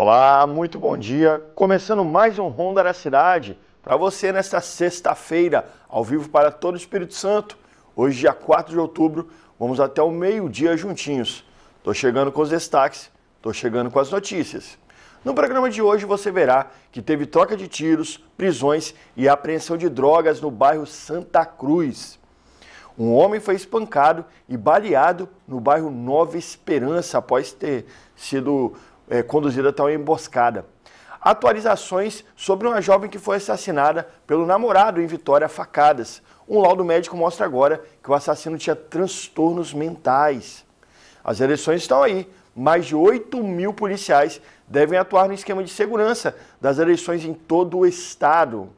Olá, muito bom dia. Começando mais um Ronda da Cidade para você nesta sexta-feira, ao vivo para todo o Espírito Santo. Hoje, dia 4 de outubro, vamos até o meio-dia juntinhos. Estou chegando com os destaques, estou chegando com as notícias. No programa de hoje você verá que teve troca de tiros, prisões e apreensão de drogas no bairro Santa Cruz. Um homem foi espancado e baleado no bairro Nova Esperança após ter sido conduzida até uma emboscada. Atualizações sobre uma jovem que foi assassinada pelo namorado em Vitória a facadas. Um laudo médico mostra agora que o assassino tinha transtornos mentais. As eleições estão aí. Mais de 8 mil policiais devem atuar no esquema de segurança das eleições em todo o estado.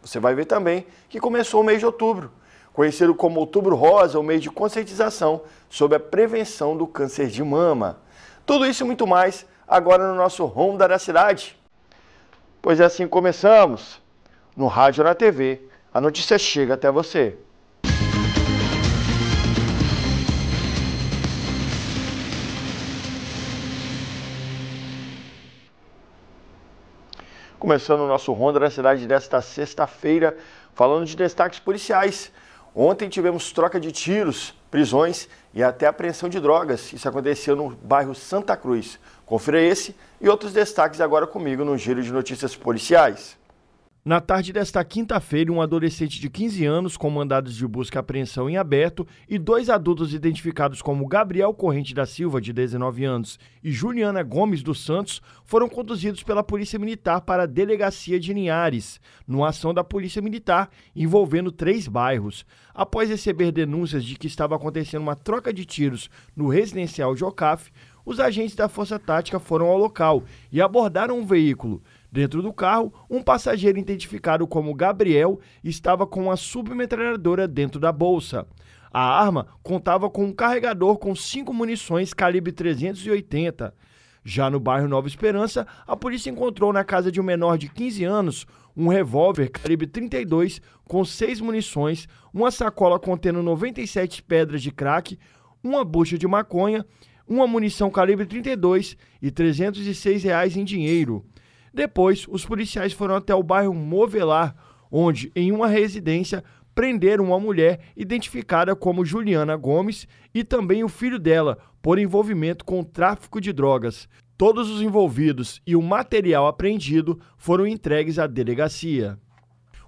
Você vai ver também que começou o mês de outubro, conhecido como Outubro Rosa, o mês de conscientização sobre a prevenção do câncer de mama. Tudo isso e muito mais agora no nosso Ronda da Cidade. Pois assim começamos. No rádio ou na TV, a notícia chega até você. Começando o nosso Ronda da Cidade desta sexta-feira, falando de destaques policiais. Ontem tivemos troca de tiros, prisões e até apreensão de drogas. Isso aconteceu no bairro Santa Cruz. Confira esse e outros destaques agora comigo no Giro de Notícias Policiais. Na tarde desta quinta-feira, um adolescente de 15 anos com mandados de busca e apreensão em aberto e dois adultos identificados como Gabriel Corrente da Silva, de 19 anos, e Juliana Gomes dos Santos foram conduzidos pela Polícia Militar para a Delegacia de Linhares, numa ação da Polícia Militar envolvendo 3 bairros. Após receber denúncias de que estava acontecendo uma troca de tiros no residencial Jocaf, os agentes da Força Tática foram ao local e abordaram um veículo. Dentro do carro, um passageiro identificado como Gabriel estava com uma submetralhadora dentro da bolsa. A arma contava com um carregador com 5 munições calibre 380. Já no bairro Nova Esperança, a polícia encontrou na casa de um menor de 15 anos um revólver calibre 32 com 6 munições, uma sacola contendo 97 pedras de crack, uma bucha de maconha, uma munição calibre 32 e R$ 306 em dinheiro. Depois, os policiais foram até o bairro Movelar, onde, em uma residência, prenderam uma mulher identificada como Juliana Gomes e também o filho dela, por envolvimento com o tráfico de drogas. Todos os envolvidos e o material apreendido foram entregues à delegacia.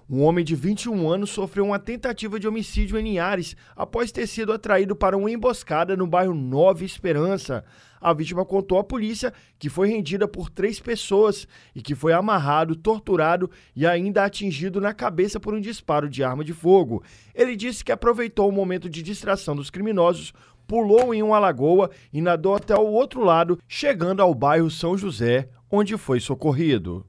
Um homem de 21 anos sofreu uma tentativa de homicídio em Linhares após ter sido atraído para uma emboscada no bairro Nova Esperança. A vítima contou à polícia que foi rendida por 3 pessoas e que foi amarrado, torturado e ainda atingido na cabeça por um disparo de arma de fogo. Ele disse que aproveitou o momento de distração dos criminosos, pulou em uma lagoa e nadou até o outro lado, chegando ao bairro São José, onde foi socorrido.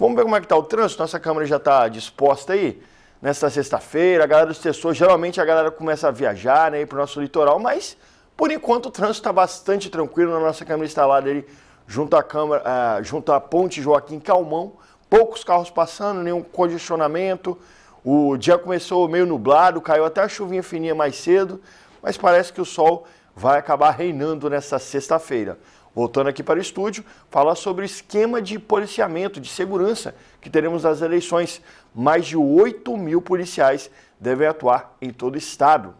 Vamos ver como é que está o trânsito, nossa câmera já está disposta aí. Nesta sexta-feira, a galera dos Tesouros, geralmente a galera começa a viajar, né, para o nosso litoral, mas por enquanto o trânsito está bastante tranquilo. Na nossa câmera instalada ali, junto à ponte Joaquim Calmão, poucos carros passando, nenhum congestionamento. O dia começou meio nublado, caiu até a chuvinha fininha mais cedo, mas parece que o sol vai acabar reinando nesta sexta-feira. Voltando aqui para o estúdio, falar sobre o esquema de policiamento, de segurança que teremos nas eleições. Mais de 8 mil policiais devem atuar em todo o estado.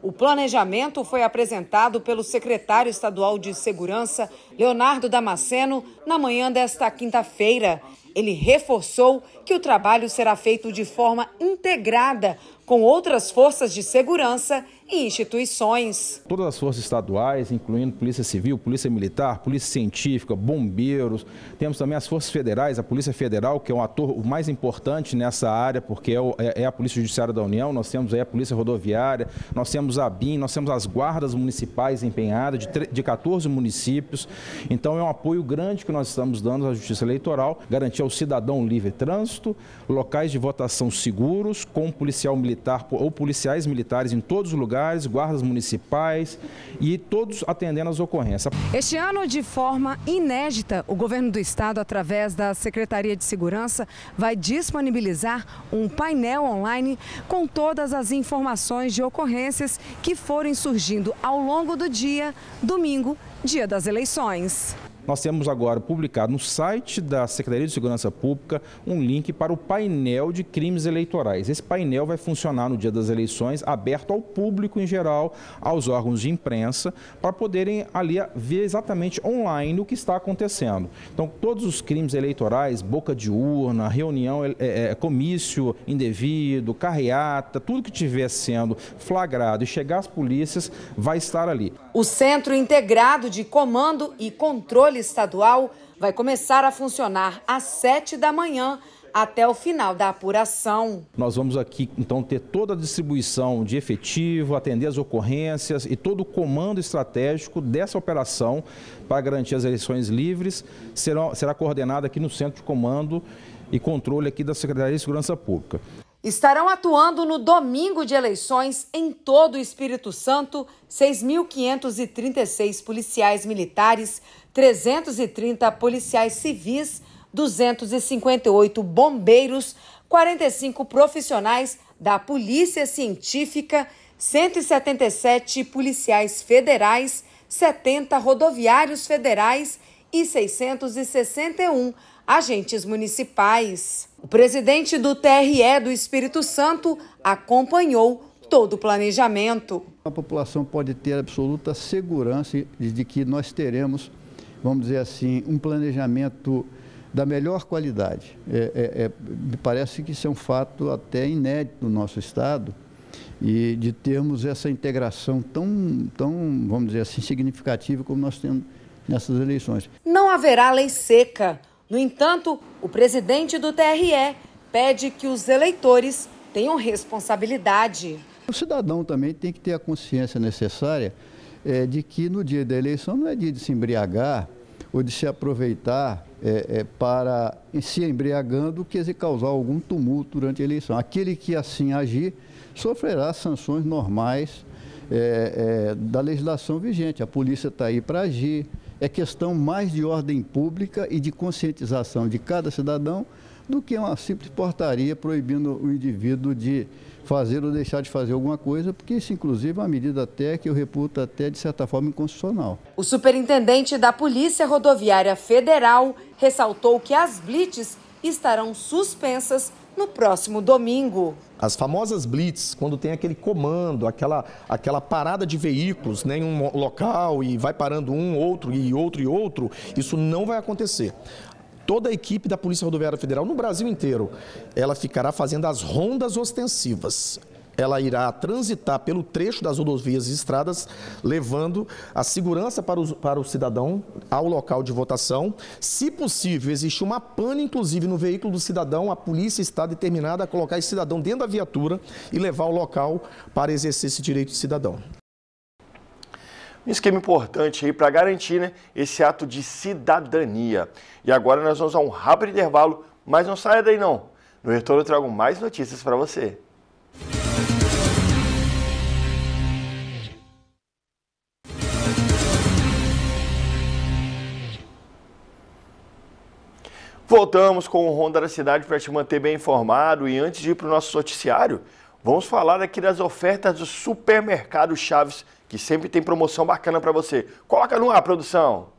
O planejamento foi apresentado pelo secretário estadual de Segurança, Leonardo Damasceno, na manhã desta quinta-feira. Ele reforçou que o trabalho será feito de forma integrada com outras forças de segurança e instituições. Todas as forças estaduais, incluindo Polícia Civil, Polícia Militar, Polícia Científica, Bombeiros. Temos também as forças federais, a Polícia Federal, que é um ator mais importante nessa área, porque é a Polícia Judiciária da União. Nós temos aí a Polícia Rodoviária, nós temos a BIM, nós temos as guardas municipais empenhadas de 14 municípios. Então é um apoio grande que nós estamos dando à Justiça Eleitoral, garantir ao cidadão livre trânsito, locais de votação seguros, com policial militar ou policiais militares em todos os lugares, guardas municipais e todos atendendo às ocorrências. Este ano, de forma inédita, o governo do estado, através da Secretaria de Segurança, vai disponibilizar um painel online com todas as informações de ocorrências que forem surgindo ao longo do dia, domingo, dia das eleições. Nós temos agora publicado no site da Secretaria de Segurança Pública um link para o painel de crimes eleitorais. Esse painel vai funcionar no dia das eleições, aberto ao público em geral, aos órgãos de imprensa, para poderem ali ver exatamente online o que está acontecendo. Então, todos os crimes eleitorais, boca de urna, reunião, comício indevido, carreata, tudo que estiver sendo flagrado e chegar às polícias vai estar ali. O Centro Integrado de Comando e Controle Estadual vai começar a funcionar às 7h até o final da apuração. Nós vamos aqui, então, ter toda a distribuição de efetivo, atender as ocorrências e todo o comando estratégico dessa operação para garantir as eleições livres será coordenado aqui no Centro de Comando e Controle aqui da Secretaria de Segurança Pública. Estarão atuando no domingo de eleições em todo o Espírito Santo 6.536 policiais militares, 330 policiais civis, 258 bombeiros, 45 profissionais da Polícia Científica, 177 policiais federais, 70 rodoviários federais e 661 agentes municipais. O presidente do TRE do Espírito Santo acompanhou todo o planejamento. A população pode ter absoluta segurança de que nós teremos, vamos dizer assim, um planejamento da melhor qualidade. Me parece que isso é um fato até inédito no nosso estado, e de termos essa integração tão, vamos dizer assim, significativa como nós temos nessas eleições. Não haverá lei seca. No entanto, o presidente do TRE pede que os eleitores tenham responsabilidade. O cidadão também tem que ter a consciência necessária de que no dia da eleição não é dia de se embriagar ou de se aproveitar para, se embriagando, que causar algum tumulto durante a eleição. Aquele que assim agir sofrerá sanções normais da legislação vigente. A polícia está aí para agir. É questão mais de ordem pública e de conscientização de cada cidadão do que uma simples portaria proibindo o indivíduo de fazer ou deixar de fazer alguma coisa, porque isso, inclusive, é uma medida até que eu reputo até, de certa forma, inconstitucional. O superintendente da Polícia Rodoviária Federal ressaltou que as blitz estarão suspensas no próximo domingo. As famosas blitz, quando tem aquele comando, aquela parada de veículos, né, em um local e vai parando um, outro e outro e outro, isso não vai acontecer. Toda a equipe da Polícia Rodoviária Federal no Brasil inteiro, ela ficará fazendo as rondas ostensivas. Ela irá transitar pelo trecho das rodovias e estradas, levando a segurança para o cidadão ao local de votação. Se possível, existe uma pane, inclusive, no veículo do cidadão, a polícia está determinada a colocar esse cidadão dentro da viatura e levar ao local para exercer esse direito de cidadão. Um esquema importante aí para garantir, né, esse ato de cidadania. E agora nós vamos a um rápido intervalo, mas não saia daí não. No retorno eu trago mais notícias para você. Voltamos com o Ronda da Cidade para te manter bem informado, e antes de ir para o nosso noticiário, vamos falar aqui das ofertas do supermercado Chaves, que sempre tem promoção bacana para você. Coloca no ar, produção!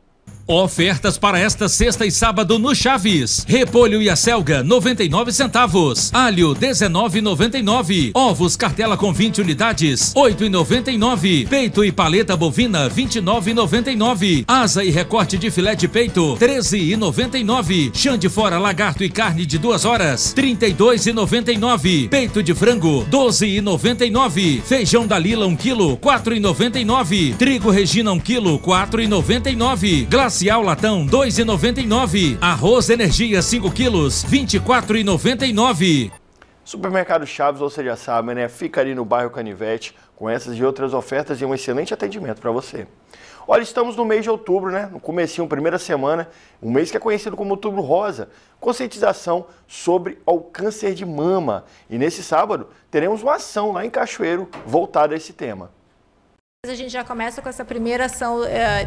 Ofertas para esta sexta e sábado no Chaves. Repolho e acelga, 99 centavos. Alho, 19,99. Ovos cartela com 20 unidades, 8,99. Peito e paleta bovina, 29,99. Asa e recorte de filé de peito, 13,99. Chã de fora, lagarto e carne de 2 horas, 32,99. Peito de frango, 12,99. Feijão da Lila, 1 quilo, 4,99. Trigo Regina, 1 quilo, 4,99. Glacial Latão, 2,99. Arroz Energia, 5 quilos, 24,99. Supermercado Chaves, você já sabe, né? Fica ali no bairro Canivete, com essas e outras ofertas e um excelente atendimento para você. Olha, estamos no mês de outubro, né? No comecinho, primeira semana, um mês que é conhecido como Outubro Rosa. Conscientização sobre o câncer de mama. E nesse sábado, teremos uma ação lá em Cachoeiro voltada a esse tema. A gente já começa com essa primeira ação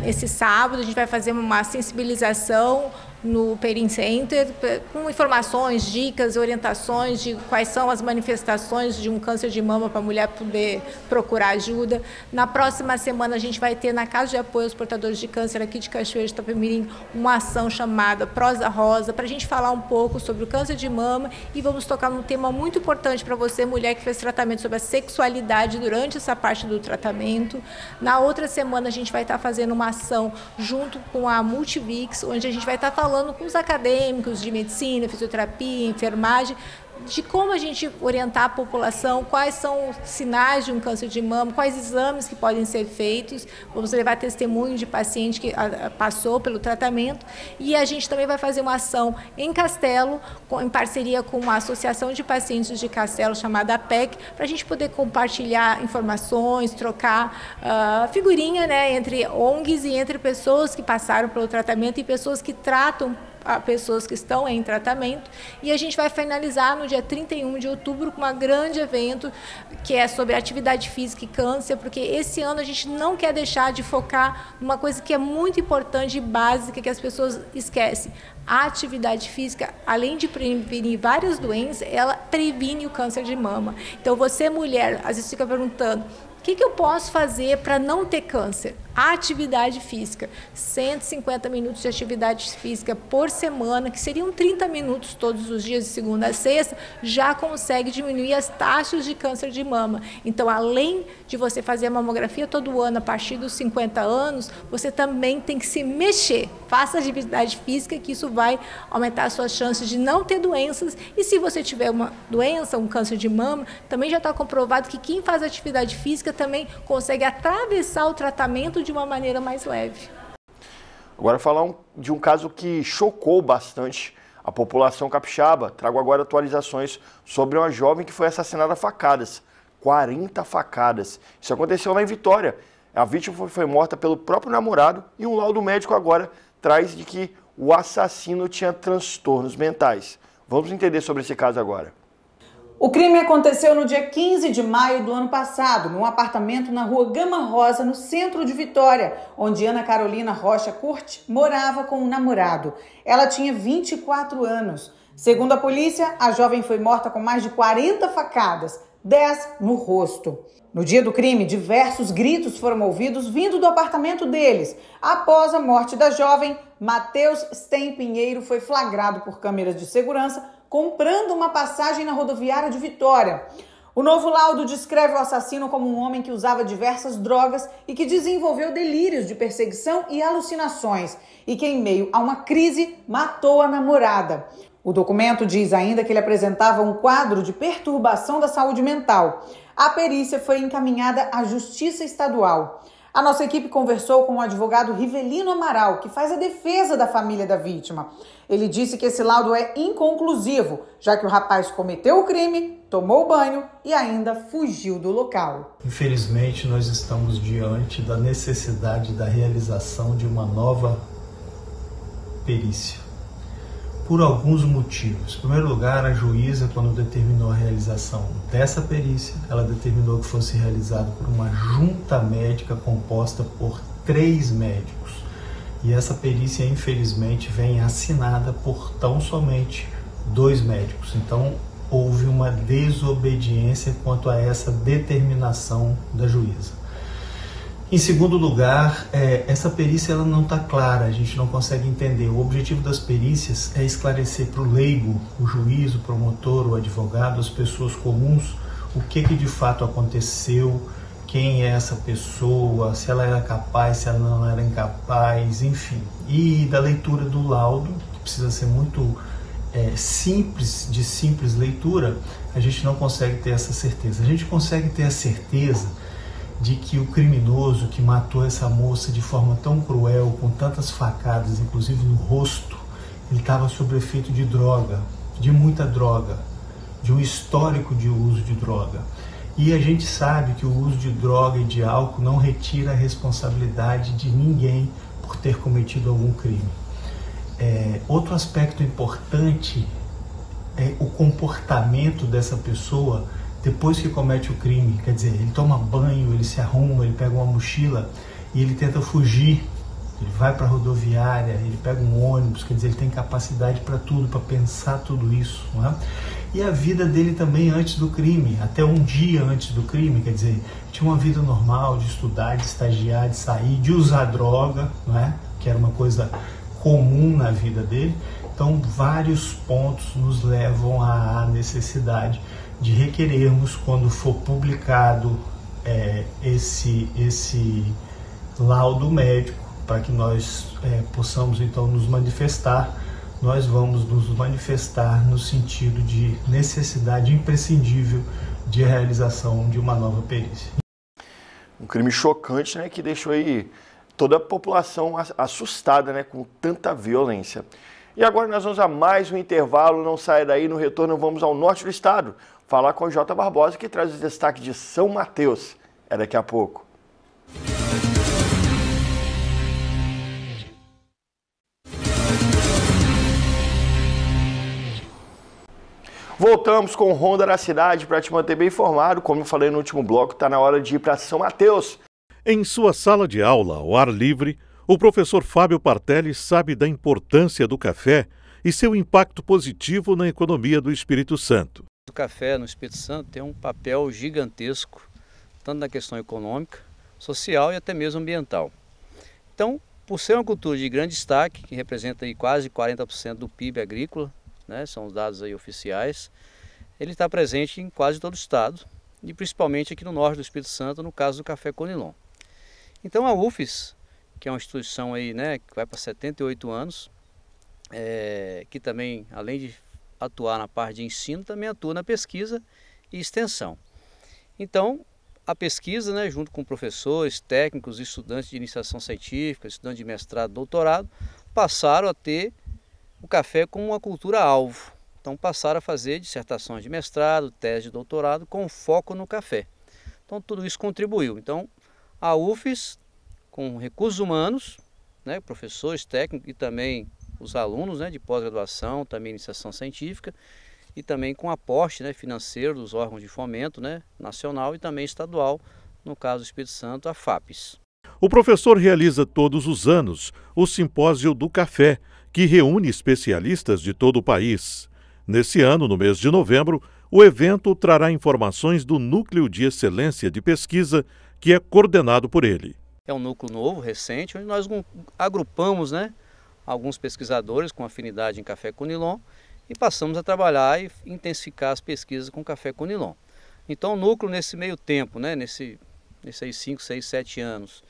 esse sábado, a gente vai fazer uma sensibilização no Perin Center, com informações, dicas, orientações de quais são as manifestações de um câncer de mama para a mulher poder procurar ajuda. Na próxima semana a gente vai ter na Casa de Apoio aos Portadores de Câncer aqui de Cachoeiro de Itapemirim uma ação chamada Prosa Rosa, para a gente falar um pouco sobre o câncer de mama, e vamos tocar num tema muito importante para você, mulher que fez tratamento, sobre a sexualidade durante essa parte do tratamento. Na outra semana a gente vai estar fazendo uma ação junto com a Multivix, onde a gente vai estar falando com os acadêmicos de medicina, fisioterapia, enfermagem, de como a gente orientar a população, quais são os sinais de um câncer de mama, quais exames que podem ser feitos. Vamos levar testemunho de paciente que passou pelo tratamento, e a gente também vai fazer uma ação em Castelo, em parceria com uma associação de pacientes de Castelo chamada APEC, para a gente poder compartilhar informações, trocar figurinha, né, entre ONGs e entre pessoas que passaram pelo tratamento e pessoas que tratam a pessoas que estão em tratamento. E a gente vai finalizar no dia 31 de outubro com um grande evento que é sobre atividade física e câncer, porque esse ano a gente não quer deixar de focar numa coisa que é muito importante e básica, que as pessoas esquecem. A atividade física, além de prevenir várias doenças, ela previne o câncer de mama. Então você, mulher, às vezes fica perguntando: o que eu posso fazer para não ter câncer? Atividade física. 150 minutos de atividade física por semana, que seriam 30 minutos todos os dias de segunda a sexta, já consegue diminuir as taxas de câncer de mama. Então, além de você fazer a mamografia todo ano a partir dos 50 anos, você também tem que se mexer. Faça atividade física, que isso vai aumentar as suas chances de não ter doenças. E se você tiver uma doença, um câncer de mama, também já está comprovado que quem faz atividade física também consegue atravessar o tratamento de uma maneira mais leve. Agora falar de um caso que chocou bastante a população capixaba. Trago agora atualizações sobre uma jovem que foi assassinada a facadas. 40 facadas. Isso aconteceu lá em Vitória. A vítima foi morta pelo próprio namorado, e um laudo médico agora traz de que o assassino tinha transtornos mentais. Vamos entender sobre esse caso agora. O crime aconteceu no dia 15 de maio do ano passado, num apartamento na rua Gama Rosa, no centro de Vitória, onde Ana Carolina Rocha Curti morava com um namorado. Ela tinha 24 anos. Segundo a polícia, a jovem foi morta com mais de 40 facadas, 10 no rosto. No dia do crime, diversos gritos foram ouvidos vindo do apartamento deles. Após a morte da jovem, Matheus Sten Pinheiro foi flagrado por câmeras de segurança comprando uma passagem na rodoviária de Vitória. O novo laudo descreve o assassino como um homem que usava diversas drogas e que desenvolveu delírios de perseguição e alucinações, e que, em meio a uma crise, matou a namorada. O documento diz ainda que ele apresentava um quadro de perturbação da saúde mental. A perícia foi encaminhada à Justiça Estadual. A nossa equipe conversou com o advogado Rivelino Amaral, que faz a defesa da família da vítima. Ele disse que esse laudo é inconclusivo, já que o rapaz cometeu o crime, tomou banho e ainda fugiu do local. Infelizmente, nós estamos diante da necessidade da realização de uma nova perícia, por alguns motivos. Em primeiro lugar, a juíza, quando determinou a realização dessa perícia, ela determinou que fosse realizado por uma junta médica composta por 3 médicos. E essa perícia, infelizmente, vem assinada por tão somente 2 médicos. Então, houve uma desobediência quanto a essa determinação da juíza. Em segundo lugar, essa perícia ela não está clara, a gente não consegue entender. O objetivo das perícias é esclarecer para o leigo, o juiz, o promotor, o advogado, as pessoas comuns, o que de fato aconteceu, quem é essa pessoa, se ela era capaz, se ela não era incapaz, enfim. E da leitura do laudo, que precisa ser muito simples, de simples leitura, a gente não consegue ter essa certeza. A gente consegue ter a certeza de que o criminoso que matou essa moça de forma tão cruel, com tantas facadas, inclusive no rosto, ele estava sob o efeito de droga, de muita droga, de um histórico de uso de droga. E a gente sabe que o uso de droga e de álcool não retira a responsabilidade de ninguém por ter cometido algum crime. Outro aspecto importante é o comportamento dessa pessoa depois que comete o crime. Quer dizer, ele toma banho, ele se arruma, ele pega uma mochila e ele tenta fugir ele vai para a rodoviária, ele pega um ônibus, quer dizer, ele tem capacidade para tudo, para pensar tudo isso, não é? E a vida dele também antes do crime, até um dia antes do crime, quer dizer, tinha uma vida normal de estudar, de estagiar, de sair, de usar droga, não é? Que era uma coisa comum na vida dele. Então, vários pontos nos levam à necessidade de requerermos, quando for publicado esse laudo médico, para que nós possamos, então, nos manifestar. Nós vamos nos manifestar no sentido de necessidade imprescindível de realização de uma nova perícia. Um crime chocante, né, que deixou aí toda a população assustada, né, com tanta violência. E agora nós vamos a mais um intervalo, não saia daí, no retorno vamos ao norte do estado, falar com o J. Barbosa, que traz os destaques de São Mateus. É daqui a pouco. Voltamos com Ronda da Cidade para te manter bem informado. Como eu falei no último bloco, está na hora de ir para São Mateus. Em sua sala de aula, ao ar livre, o professor Fábio Partelli sabe da importância do café e seu impacto positivo na economia do Espírito Santo. O café no Espírito Santo tem um papel gigantesco, tanto na questão econômica, social e até mesmo ambiental. Então, por ser uma cultura de grande destaque, que representa aí quase 40% do PIB agrícola, né, são os dados aí oficiais, ele está presente em quase todo o estado e principalmente aqui no norte do Espírito Santo, no caso do café Conilon. Então a UFES, que é uma instituição aí, né, que vai para 78 anos, que também, além de atuar na parte de ensino, também atua na pesquisa e extensão. Então a pesquisa, né, junto com professores, técnicos, estudantes de iniciação científica, estudantes de mestrado, doutorado, passaram a ter o café como uma cultura-alvo. Então passaram a fazer dissertações de mestrado, tese de doutorado com foco no café. Então tudo isso contribuiu. Então a UFES, com recursos humanos, né, professores, técnicos e também os alunos, né, de pós-graduação, também iniciação científica, e também com aporte, né, financeiro dos órgãos de fomento, né, nacional e também estadual, no caso do Espírito Santo, a FAPES. O professor realiza todos os anos o Simpósio do Café, que reúne especialistas de todo o país. Nesse ano, no mês de novembro, o evento trará informações do Núcleo de Excelência de Pesquisa, que é coordenado por ele. É um núcleo novo, recente, onde nós agrupamos, né, alguns pesquisadores com afinidade em café Conilon e passamos a trabalhar e intensificar as pesquisas com café Conilon. Então o núcleo, nesse meio tempo, né, nesses 5, 6, 7 anos,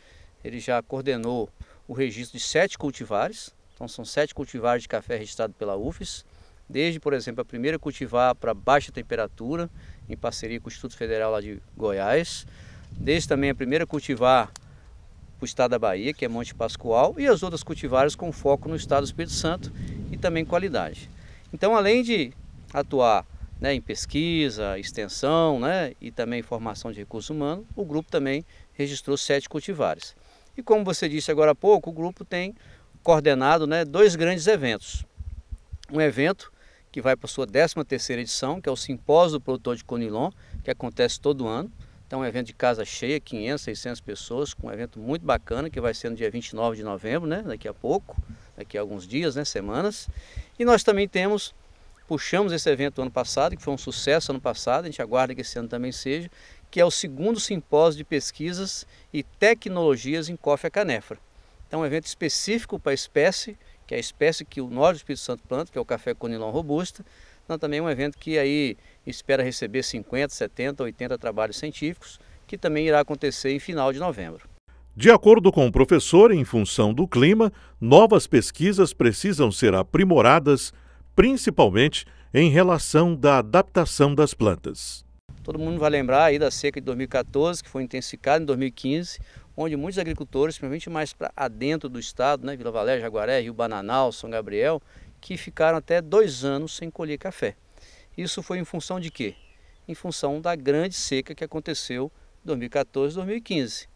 ele já coordenou o registro de 7 cultivares. Então são 7 cultivares de café registrados pela UFES, desde, por exemplo, a primeira cultivar para baixa temperatura, em parceria com o Instituto Federal lá de Goiás, desde também a primeira cultivar para o estado da Bahia, que é Monte Pascoal, e as outras cultivares com foco no estado do Espírito Santo e também qualidade. Então, além de atuar, né, em pesquisa, extensão, né, e também formação de recursos humanos, o grupo também registrou 7 cultivares. E como você disse agora há pouco, o grupo tem coordenado, né, 2 grandes eventos. Um evento que vai para a sua 13ª edição, que é o Simpósio do Produtor de Conilon, que acontece todo ano. Então é um evento de casa cheia, 500, 600 pessoas, com um evento muito bacana, que vai ser no dia 29 de novembro, né, daqui a pouco, daqui a alguns dias, né, semanas. E nós também temos, puxamos esse evento ano passado, que foi um sucesso ano passado, a gente aguarda que esse ano também seja, que é o 2º Simpósio de Pesquisas e Tecnologias em Coffea Canefra. Então, um evento específico para a espécie, que é a espécie que o norte do Espírito Santo planta, que é o café Conilon robusta. Então, também um evento que aí espera receber 50, 70, 80 trabalhos científicos, que também irá acontecer em final de novembro. De acordo com o professor, em função do clima, novas pesquisas precisam ser aprimoradas, principalmente em relação da adaptação das plantas. Todo mundo vai lembrar aí da seca de 2014, que foi intensificada em 2015, onde muitos agricultores, principalmente mais para dentro do estado, né, Vila Valéria, Jaguaré, Rio Bananal, São Gabriel, que ficaram até 2 anos sem colher café. Isso foi em função de quê? Em função da grande seca que aconteceu em 2014 e 2015.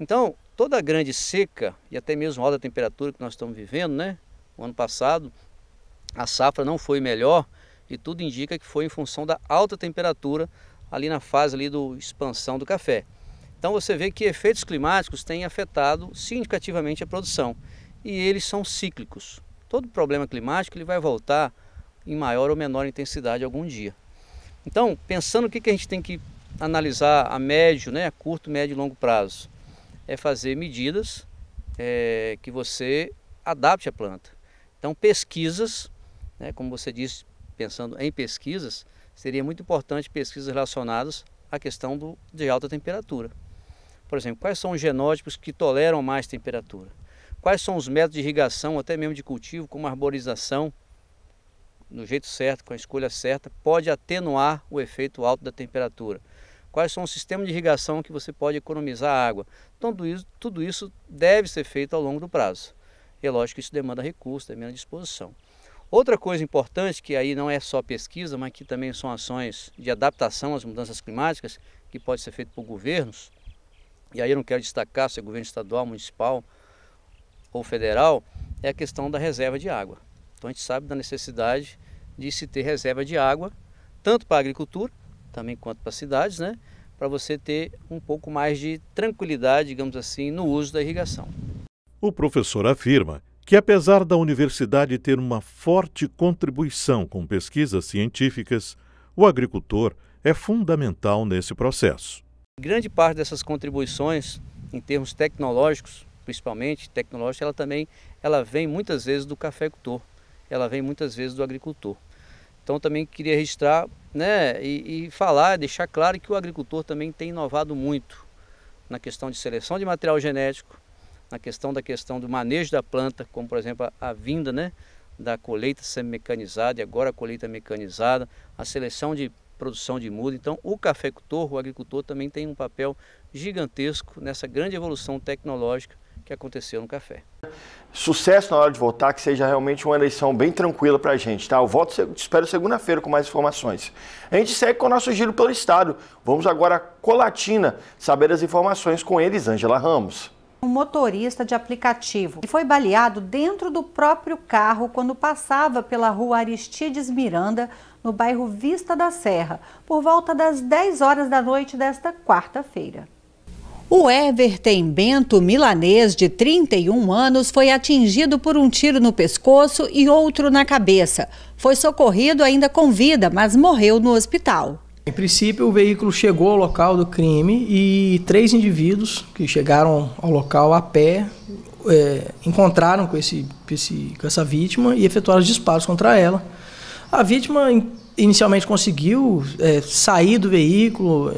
Então, toda a grande seca e até mesmo a alta temperatura que nós estamos vivendo, né, o ano passado, a safra não foi melhor e tudo indica que foi em função da alta temperatura ali na fase ali do expansão do café. Então você vê que efeitos climáticos têm afetado significativamente a produção e eles são cíclicos. Todo problema climático ele vai voltar em maior ou menor intensidade algum dia. Então, pensando o que a gente tem que analisar a médio, né, a curto, médio e longo prazo, é fazer medidas que você adapte a planta. Então, pesquisas, né, como você disse, pensando em pesquisas, seria muito importante pesquisas relacionadas à questão de alta temperatura. Por exemplo, quais são os genótipos que toleram mais temperatura? Quais são os métodos de irrigação, até mesmo de cultivo, como arborização, do jeito certo, com a escolha certa, pode atenuar o efeito alto da temperatura? Quais são os sistemas de irrigação que você pode economizar água? Então, tudo isso deve ser feito ao longo do prazo. É lógico que isso demanda recursos, demanda disposição. Outra coisa importante, que aí não é só pesquisa, mas que também são ações de adaptação às mudanças climáticas, que pode ser feito por governos, e aí eu não quero destacar se é governo estadual, municipal ou federal, é a questão da reserva de água. Então a gente sabe da necessidade de se ter reserva de água, tanto para a agricultura, também quanto para as cidades, né? Para você ter um pouco mais de tranquilidade, digamos assim, no uso da irrigação. O professor afirma que apesar da universidade ter uma forte contribuição com pesquisas científicas, o agricultor é fundamental nesse processo. Grande parte dessas contribuições, em termos tecnológicos, principalmente tecnológica, ela vem muitas vezes do cafeicultor. Ela vem muitas vezes do agricultor. Então também queria registrar, né, e falar, deixar claro que o agricultor também tem inovado muito na questão de seleção de material genético, na questão do manejo da planta, como por exemplo a vinda, né, da colheita semi-mecanizada e agora a colheita mecanizada, a seleção de produção de muda. Então o cafeicultor, o agricultor também tem um papel gigantesco nessa grande evolução tecnológica que aconteceu no café. Sucesso na hora de votar, que seja realmente uma eleição bem tranquila pra gente, tá? Eu volto, te espero segunda-feira com mais informações. A gente segue com o nosso giro pelo estado. Vamos agora a Colatina, saber as informações com eles, Ângela Ramos. Um motorista de aplicativo foi baleado dentro do próprio carro quando passava pela rua Aristides Miranda, no bairro Vista da Serra, por volta das 10 horas da noite desta quarta-feira. O Everton Bento Milanês, de 31 anos, foi atingido por um tiro no pescoço e outro na cabeça. Foi socorrido ainda com vida, mas morreu no hospital. Em princípio, o veículo chegou ao local do crime e três indivíduos que chegaram ao local a pé encontraram com essa vítima e efetuaram disparos contra ela. A vítima inicialmente conseguiu sair do veículo,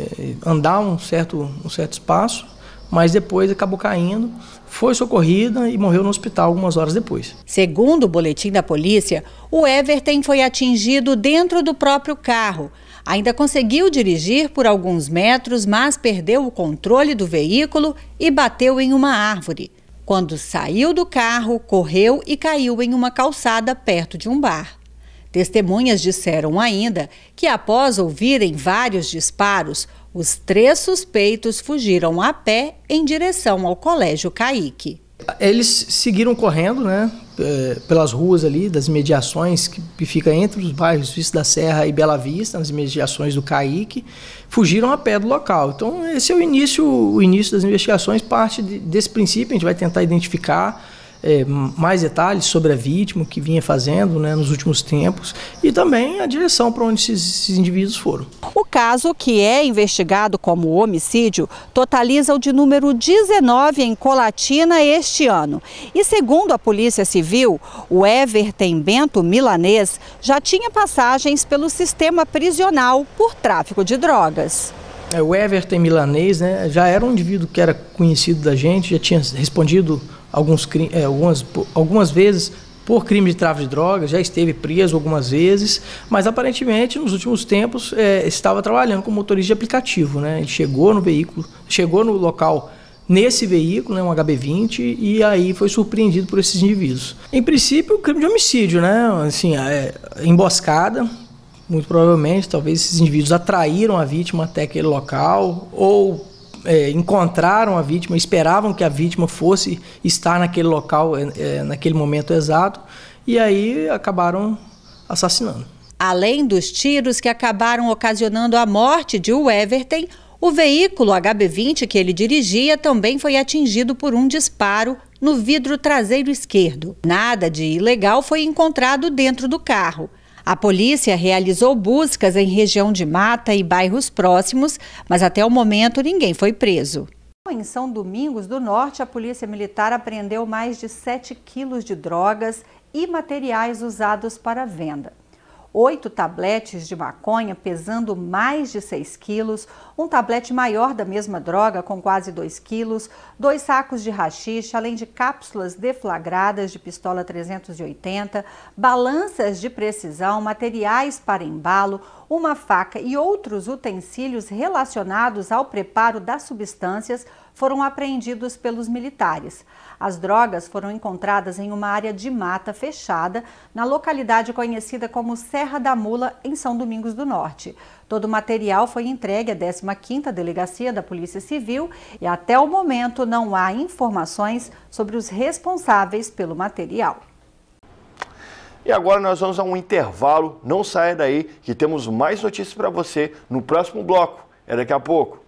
andar um certo espaço, mas depois acabou caindo, foi socorrida e morreu no hospital algumas horas depois. Segundo o boletim da polícia, o Everton foi atingido dentro do próprio carro. Ainda conseguiu dirigir por alguns metros, mas perdeu o controle do veículo e bateu em uma árvore. Quando saiu do carro, correu e caiu em uma calçada perto de um bar. Testemunhas disseram ainda que, após ouvirem vários disparos, os três suspeitos fugiram a pé em direção ao Colégio Caíque. Eles seguiram correndo, né, pelas ruas ali das imediações, que fica entre os bairros Vista da Serra e Bela Vista, nas imediações do Caíque, fugiram a pé do local. Então esse é o início das investigações, parte desse princípio. A gente vai tentar identificar mais detalhes sobre a vítima, que vinha fazendo, né, nos últimos tempos, e também a direção para onde esses indivíduos foram. O caso, que é investigado como homicídio, totaliza o de número 19 em Colatina este ano. E segundo a Polícia Civil, o Everton Bento Milanês já tinha passagens pelo sistema prisional por tráfico de drogas. O Everton Milanês, né, já era um indivíduo que era conhecido da gente, já tinha respondido algumas vezes por crime de tráfico de drogas, já esteve preso algumas vezes, mas aparentemente nos últimos tempos estava trabalhando como motorista de aplicativo, né? Ele chegou no local nesse veículo, né, um HB20, e aí foi surpreendido por esses indivíduos. Em princípio, o crime de homicídio, né? Assim, emboscada. Muito provavelmente, talvez esses indivíduos atraíram a vítima até aquele local, ou encontraram a vítima, esperavam que a vítima fosse estar naquele local, naquele momento exato, e aí acabaram assassinando. Além dos tiros que acabaram ocasionando a morte de Everton, O veículo HB20 que ele dirigia também foi atingido por um disparo no vidro traseiro esquerdo. Nada de ilegal foi encontrado dentro do carro. A polícia realizou buscas em região de mata e bairros próximos, mas até o momento ninguém foi preso. Em São Domingos do Norte, a Polícia Militar apreendeu mais de 7 quilos de drogas e materiais usados para venda. 8 tabletes de maconha pesando mais de 6 quilos, um tablete maior da mesma droga com quase 2 quilos, 2 sacos de haxixe, além de cápsulas deflagradas de pistola 380, balanças de precisão, materiais para embalo, uma faca e outros utensílios relacionados ao preparo das substâncias foram apreendidos pelos militares. As drogas foram encontradas em uma área de mata fechada, na localidade conhecida como Serra da Mula, em São Domingos do Norte. Todo o material foi entregue à 15ª Delegacia da Polícia Civil e até o momento não há informações sobre os responsáveis pelo material. E agora nós vamos a um intervalo, não saia daí que temos mais notícias para você no próximo bloco. É daqui a pouco.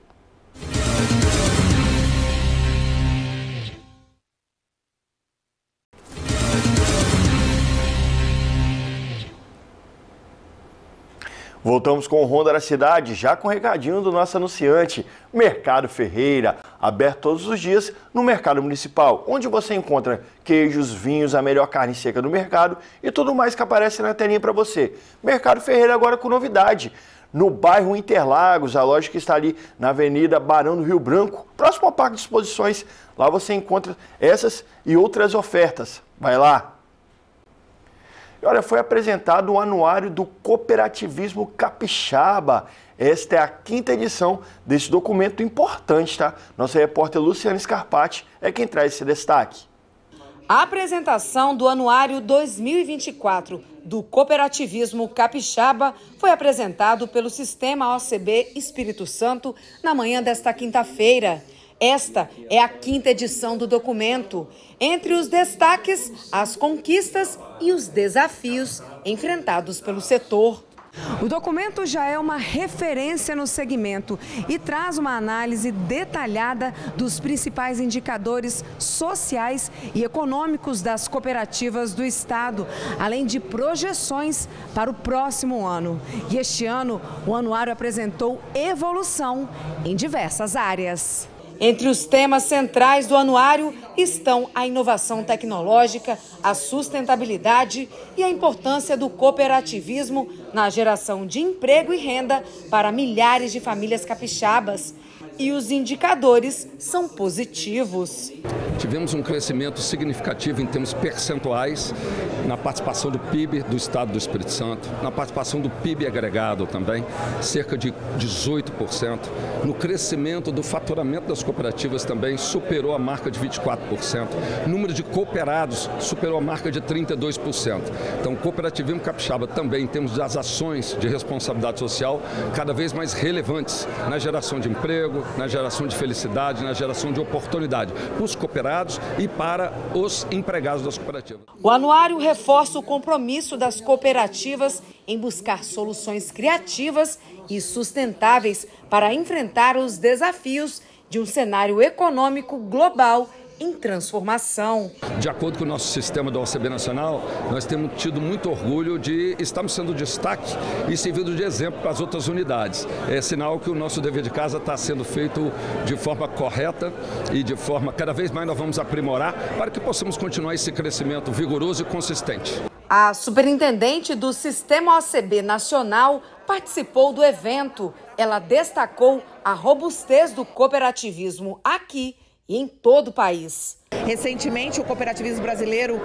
Voltamos com o Ronda da Cidade, já com o recadinho do nosso anunciante, Mercado Ferreira, aberto todos os dias no Mercado Municipal, onde você encontra queijos, vinhos, a melhor carne seca do mercado e tudo mais que aparece na telinha para você. Mercado Ferreira agora com novidade, no bairro Interlagos, a loja que está ali na Avenida Barão do Rio Branco, próximo ao Parque de Exposições. Lá você encontra essas e outras ofertas. Vai lá! Olha, foi apresentado o Anuário do Cooperativismo Capixaba. Esta é a 5ª edição desse documento importante, tá? Nossa repórter Luciana Scarpati é quem traz esse destaque. A apresentação do Anuário 2024 do Cooperativismo Capixaba foi apresentado pelo Sistema OCB Espírito Santo na manhã desta quinta-feira. Esta é a 5ª edição do documento. Entre os destaques, as conquistas e os desafios enfrentados pelo setor. O documento já é uma referência no segmento e traz uma análise detalhada dos principais indicadores sociais e econômicos das cooperativas do Estado, além de projeções para o próximo ano. E este ano, o anuário apresentou evolução em diversas áreas. Entre os temas centrais do anuário estão a inovação tecnológica, a sustentabilidade e a importância do cooperativismo na geração de emprego e renda para milhares de famílias capixabas. E os indicadores são positivos. Tivemos um crescimento significativo em termos percentuais na participação do PIB do Estado do Espírito Santo, na participação do PIB agregado também, cerca de 18%. No crescimento do faturamento das cooperativas também superou a marca de 24%. O número de cooperados superou a marca de 32%. Então, o cooperativismo capixaba também, em termos das ações de responsabilidade social, cada vez mais relevantes na geração de emprego, na geração de felicidade, na geração de oportunidade para os cooperados e para os empregados das cooperativas. O anuário reforça o compromisso das cooperativas em buscar soluções criativas e sustentáveis para enfrentar os desafios de um cenário econômico global em transformação. De acordo com o nosso sistema da OCB Nacional, nós temos tido muito orgulho de estarmos sendo destaque e servindo de exemplo para as outras unidades. É sinal que o nosso dever de casa está sendo feito de forma correta e de forma cada vez mais nós vamos aprimorar para que possamos continuar esse crescimento vigoroso e consistente. A superintendente do Sistema OCB Nacional participou do evento. Ela destacou a robustez do cooperativismo aqui e em todo o país. Recentemente, o cooperativismo brasileiro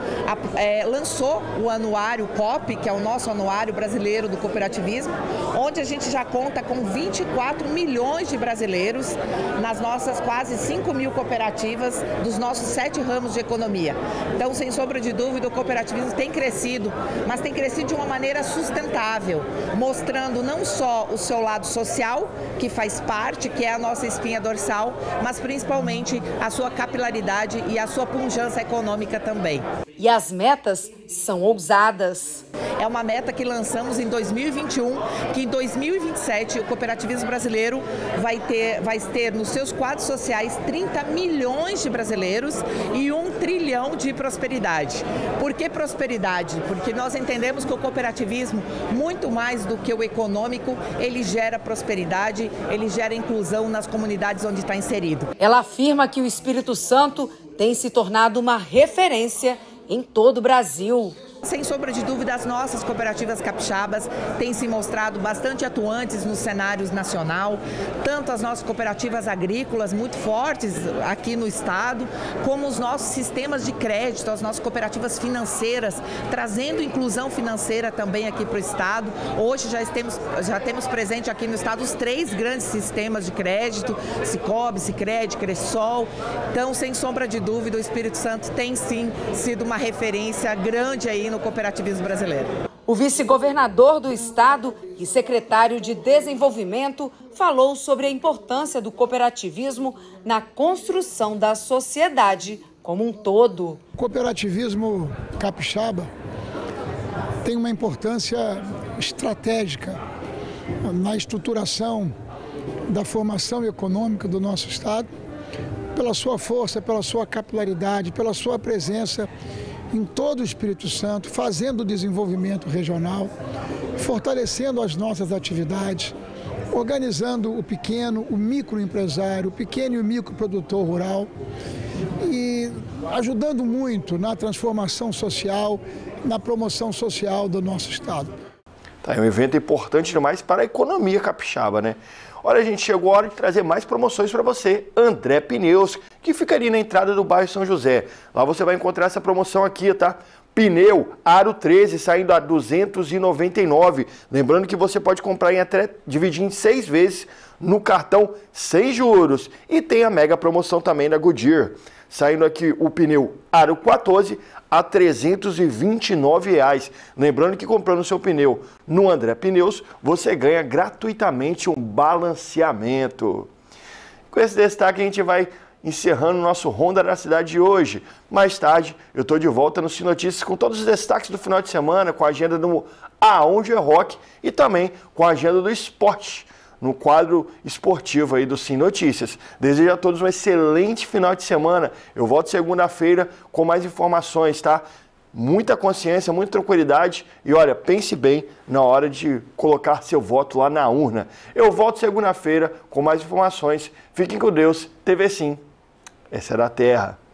lançou o anuário COP, que é o nosso anuário brasileiro do cooperativismo, onde a gente já conta com 24 milhões de brasileiros nas nossas quase 5 mil cooperativas dos nossos 7 ramos de economia. Então, sem sombra de dúvida, o cooperativismo tem crescido, mas tem crescido de uma maneira sustentável, mostrando não só o seu lado social, que faz parte, que é a nossa espinha dorsal, mas principalmente a sua capilaridade e a sua pujança econômica também. E e as metas são ousadas. É uma meta que lançamos em 2021, que em 2027 o cooperativismo brasileiro vai ter nos seus quadros sociais 30 milhões de brasileiros e 1 trilhão de prosperidade. Por que prosperidade? Porque nós entendemos que o cooperativismo, muito mais do que o econômico, ele gera prosperidade, ele gera inclusão nas comunidades onde está inserido. Ela afirma que o Espírito Santo tem se tornado uma referência em todo o Brasil. Sem sombra de dúvida, as nossas cooperativas capixabas têm se mostrado bastante atuantes nos cenários nacional, tanto as nossas cooperativas agrícolas muito fortes aqui no estado, como os nossos sistemas de crédito, as nossas cooperativas financeiras, trazendo inclusão financeira também aqui para o estado. Hoje já temos presente aqui no estado os 3 grandes sistemas de crédito, Sicob, Sicredi, Cressol. Então, sem sombra de dúvida, o Espírito Santo tem sim sido uma referência grande aí no cooperativismo brasileiro. O vice-governador do estado e secretário de Desenvolvimento falou sobre a importância do cooperativismo na construção da sociedade como um todo. O cooperativismo capixaba tem uma importância estratégica na estruturação da formação econômica do nosso estado, pela sua força, pela sua capilaridade, pela sua presença em todo o Espírito Santo, fazendo o desenvolvimento regional, fortalecendo as nossas atividades, organizando o pequeno, o microempresário, o pequeno e o microprodutor rural e ajudando muito na transformação social, na promoção social do nosso estado. Tá, é um evento importante demais para a economia capixaba, né? Olha, gente, chegou a hora de trazer mais promoções para você. André Pneus, que fica ali na entrada do bairro São José. Lá você vai encontrar essa promoção aqui, tá? Pneu Aro 13, saindo a R$ 299. Lembrando que você pode comprar em até dividir em 6 vezes no cartão sem juros. E tem a mega promoção também da Goodyear. Saindo aqui o pneu Aro 14 a R$ 329,00. Lembrando que comprando seu pneu no André Pneus, você ganha gratuitamente um balanceamento. Com esse destaque a gente vai encerrando o nosso Ronda da Cidade de hoje. Mais tarde eu estou de volta no Sinotícias com todos os destaques do final de semana, com a agenda do Aonde é Rock e também com a agenda do esporte, no quadro esportivo aí do Sim Notícias. Desejo a todos um excelente final de semana. Eu volto segunda-feira com mais informações, tá? Muita consciência, muita tranquilidade e, olha, pense bem na hora de colocar seu voto lá na urna. Eu volto segunda-feira com mais informações. Fiquem com Deus. TV Sim, essa é da Terra.